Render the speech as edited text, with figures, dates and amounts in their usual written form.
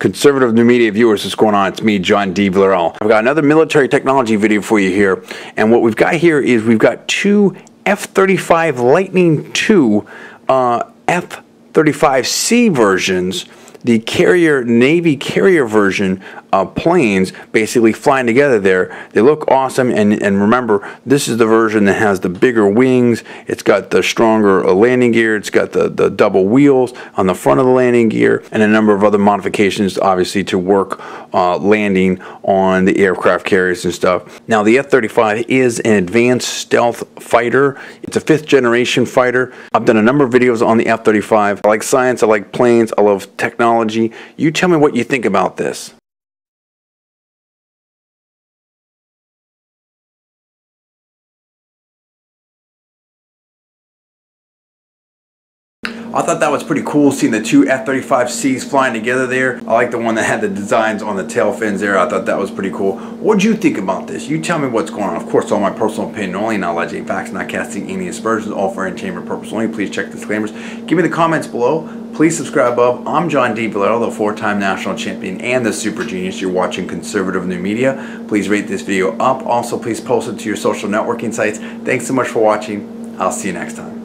Conservative New Media viewers, what's going on? It's me, John D. Villarreal. I've got another military technology video for you here, and what we've got here is we've got two F-35 Lightning II F-35C versions, the carrier, Navy carrier version planes basically flying together there. They look awesome, and remember, this is the version that has the bigger wings. It's got the stronger landing gear. It's got the double wheels on the front of the landing gear, and a number of other modifications, obviously, to work landing on the aircraft carriers and stuff. Now, the F-35 is an advanced stealth fighter. It's a fifth-generation fighter. I've done a number of videos on the F-35. I like science. I like planes. I love technology. You tell me what you think about this. I thought that was pretty cool, seeing the two F-35Cs flying together there. I like the one that had the designs on the tail fins there. I thought that was pretty cool. What'd you think about this? You tell me what's going on. Of course, all my personal opinion only, not alleging facts, not casting any aspersions, all for entertainment purpose only. Please check the disclaimers. Give me the comments below. Please subscribe above. I'm John D. Villarreal, the four-time national champion and the super genius. You're watching Conservative New Media. Please rate this video up. Also, please post it to your social networking sites. Thanks so much for watching. I'll see you next time.